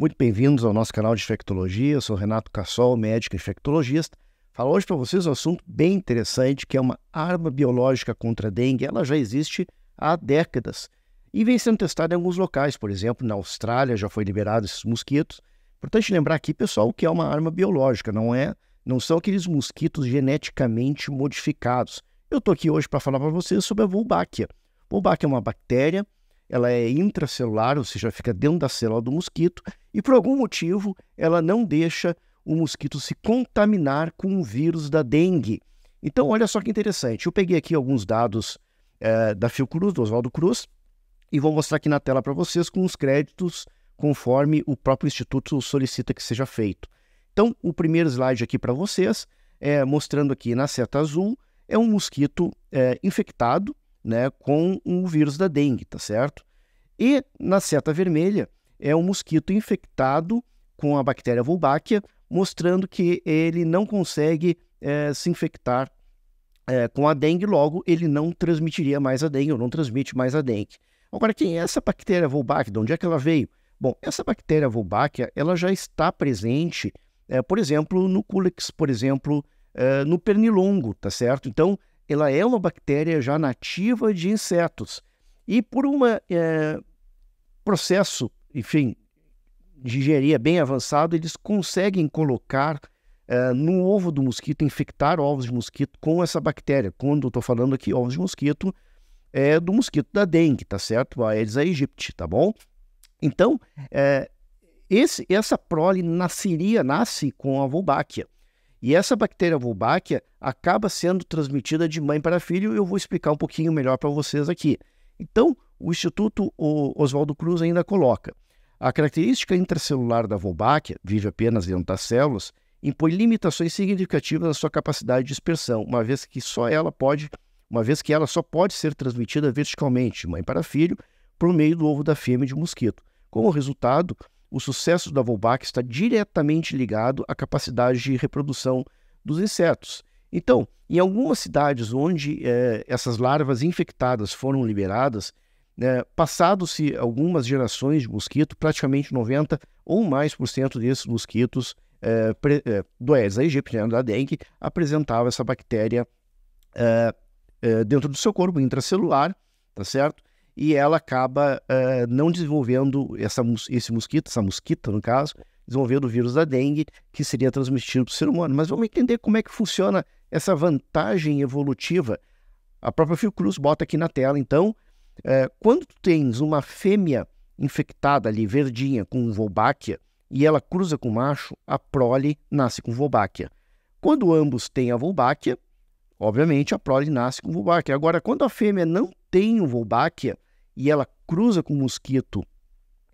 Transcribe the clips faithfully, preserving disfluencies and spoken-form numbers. Muito bem-vindos ao nosso canal de infectologia. Eu sou Renato Cassol, médico infectologista. Falo hoje para vocês um assunto bem interessante, que é uma arma biológica contra a dengue. Ela já existe há décadas e vem sendo testada em alguns locais. Por exemplo, na Austrália já foi liberado esses mosquitos. Importante lembrar aqui, pessoal, que é uma arma biológica, não é? Não são aqueles mosquitos geneticamente modificados. Eu estou aqui hoje para falar para vocês sobre a Wolbachia. Wolbachia é uma bactéria. Ela é intracelular, ou seja, fica dentro da célula do mosquito e, por algum motivo, ela não deixa o mosquito se contaminar com o vírus da dengue. Então, olha só que interessante. Eu peguei aqui alguns dados é, da Fiocruz, do Oswaldo Cruz, e vou mostrar aqui na tela para vocês com os créditos conforme o próprio Instituto solicita que seja feito. Então, o primeiro slide aqui para vocês, é, mostrando aqui na seta azul, é um mosquito é, infectado, né, com o vírus da dengue, tá certo? E na seta vermelha é um mosquito infectado com a bactéria Wolbachia, mostrando que ele não consegue é, se infectar é, com a dengue, logo ele não transmitiria mais a dengue, ou não transmite mais a dengue. Agora, quem é essa bactéria Wolbachia? De onde é que ela veio? Bom, essa bactéria Wolbachia, ela já está presente, é, por exemplo, no Culex, por exemplo, é, no Pernilongo, tá certo? Então, ela é uma bactéria já nativa de insetos. E por um é, processo, enfim, de engenharia bem avançado, eles conseguem colocar é, no ovo do mosquito, infectar ovos de mosquito com essa bactéria. Quando eu estou falando aqui ovos de mosquito, é do mosquito da dengue, tá certo? A Aedes aegypti, tá bom? Então, é, esse, essa prole nasceria, nasce com a Wolbachia. E essa bactéria Wolbachia acaba sendo transmitida de mãe para filho, e eu vou explicar um pouquinho melhor para vocês aqui. Então, o Instituto Oswaldo Cruz ainda coloca: a característica intracelular da Wolbachia, vive apenas dentro das células, impõe limitações significativas na sua capacidade de dispersão, uma vez que só ela pode, uma vez que ela só pode ser transmitida verticalmente, de mãe para filho, por meio do ovo da fêmea de mosquito. Como resultado, o sucesso da Wolbachia está diretamente ligado à capacidade de reprodução dos insetos. Então, em algumas cidades onde eh, essas larvas infectadas foram liberadas, né, passado-se algumas gerações de mosquito, praticamente noventa ou mais por cento desses mosquitos eh, eh, do Aedes aegypti, da dengue, apresentava essa bactéria eh, eh, dentro do seu corpo intracelular, tá certo? E ela acaba uh, não desenvolvendo essa, esse mosquito, essa mosquita no caso, desenvolvendo o vírus da dengue, que seria transmitido para o ser humano. Mas vamos entender como é que funciona essa vantagem evolutiva. A própria Fiocruz bota aqui na tela, então, uh, quando tu tens uma fêmea infectada ali, verdinha, com Wolbachia, e ela cruza com o macho, a prole nasce com Wolbachia. Quando ambos têm a Wolbachia, obviamente a prole nasce com Wolbachia. Agora, quando a fêmea não tem o Wolbachia e ela cruza com o mosquito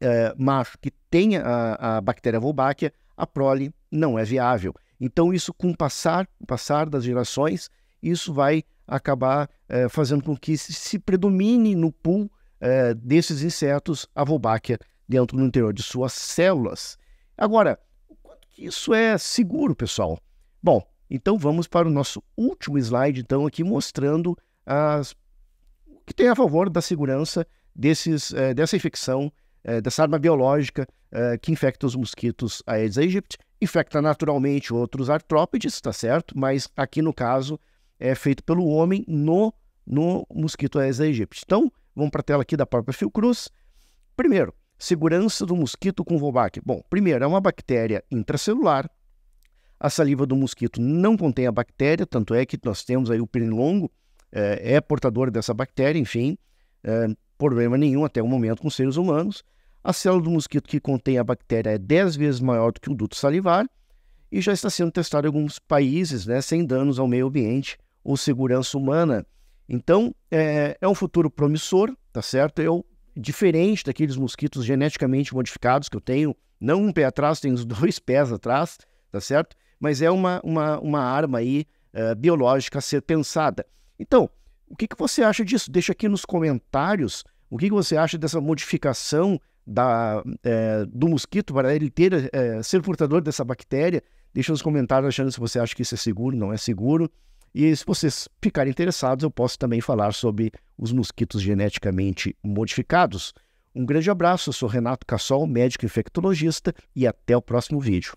eh, macho que tem a, a bactéria Wolbachia, a prole não é viável. Então, isso com o passar, passar das gerações, isso vai acabar eh, fazendo com que se, se predomine no pool eh, desses insetos a Wolbachia dentro do interior de suas células. Agora, o quanto que isso é seguro, pessoal? Bom, então vamos para o nosso último slide, então, aqui mostrando as que tem a favor da segurança desses, eh, dessa infecção, eh, dessa arma biológica eh, que infecta os mosquitos Aedes aegypti, infecta naturalmente outros artrópodes, tá certo? Mas aqui no caso é feito pelo homem no, no mosquito Aedes aegypti. Então, vamos para a tela aqui da própria Fiocruz. Primeiro, segurança do mosquito com Wolbachia. Bom, primeiro, é uma bactéria intracelular. A saliva do mosquito não contém a bactéria, tanto é que nós temos aí o pernilongo, é portador dessa bactéria, enfim, é, problema nenhum até o momento com seres humanos. A célula do mosquito que contém a bactéria é dez vezes maior do que o duto salivar e já está sendo testada em alguns países, né, sem danos ao meio ambiente ou segurança humana. Então, é, é um futuro promissor, tá certo? Eu, diferente daqueles mosquitos geneticamente modificados que eu tenho, não um pé atrás, tenho os dois pés atrás, tá certo? Mas é uma, uma, uma arma aí, é, biológica a ser pensada. Então, o que, que você acha disso? Deixa aqui nos comentários o que, que você acha dessa modificação da, é, do mosquito para ele ter, é, ser portador dessa bactéria. Deixa nos comentários achando se você acha que isso é seguro, não é seguro. E se vocês ficarem interessados, eu posso também falar sobre os mosquitos geneticamente modificados. Um grande abraço, eu sou Renato Cassol, médico infectologista, e até o próximo vídeo.